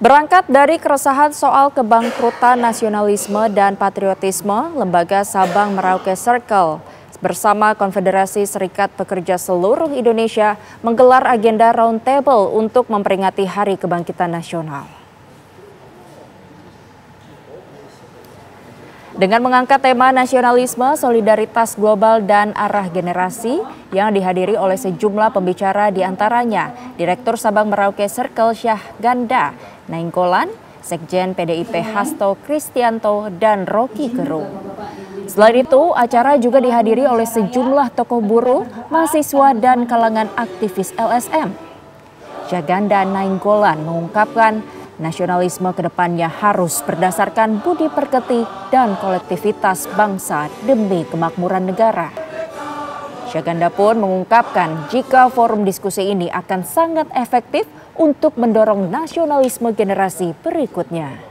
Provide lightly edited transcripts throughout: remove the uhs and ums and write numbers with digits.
Berangkat dari keresahan soal kebangkrutan nasionalisme dan patriotisme, Lembaga Sabang Merauk Circle bersama Konfederasi Serikat Pekerja Seluruh Indonesia menggelar agenda roundtable untuk memperingati Hari Kebangkitan Nasional. Dengan mengangkat tema nasionalisme, solidaritas global, dan arah generasi yang dihadiri oleh sejumlah pembicara diantaranya Direktur Sabang Merauk Circle Syahganda Nainggolan, Sekjen PDIP Hasto Kristianto, dan Rocky Gerung. Selain itu, acara juga dihadiri oleh sejumlah tokoh buruh, mahasiswa, dan kalangan aktivis LSM. Syahganda Nainggolan mengungkapkan nasionalisme kedepannya harus berdasarkan budi pekerti dan kolektivitas bangsa demi kemakmuran negara. Syahganda pun mengungkapkan jika forum diskusi ini akan sangat efektif untuk mendorong nasionalisme generasi berikutnya.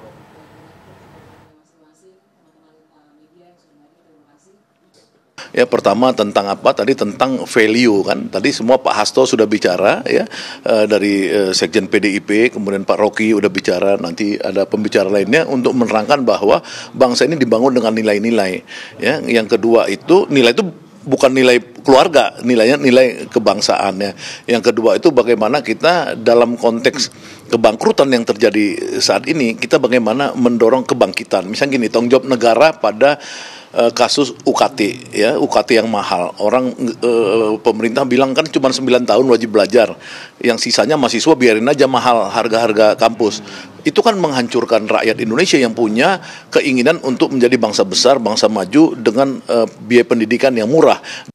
Ya, pertama tentang apa tadi, tentang value kan. Tadi semua Pak Hasto sudah bicara ya, dari Sekjen PDIP, kemudian Pak Rocky udah bicara, nanti ada pembicara lainnya untuk menerangkan bahwa bangsa ini dibangun dengan nilai-nilai ya. Yang kedua itu, nilai itu bukan nilai keluarga, nilainya nilai kebangsaannya. Yang kedua itu bagaimana kita dalam konteks kebangkrutan yang terjadi saat ini, kita bagaimana mendorong kebangkitan. Misalnya gini, tanggung jawab negara pada kasus UKT ya, UKT yang mahal. Orang pemerintah bilang kan cuma 9 tahun wajib belajar, yang sisanya mahasiswa biarin aja mahal harga-harga kampus. Itu kan menghancurkan rakyat Indonesia yang punya keinginan untuk menjadi bangsa besar, bangsa maju dengan biaya pendidikan yang murah.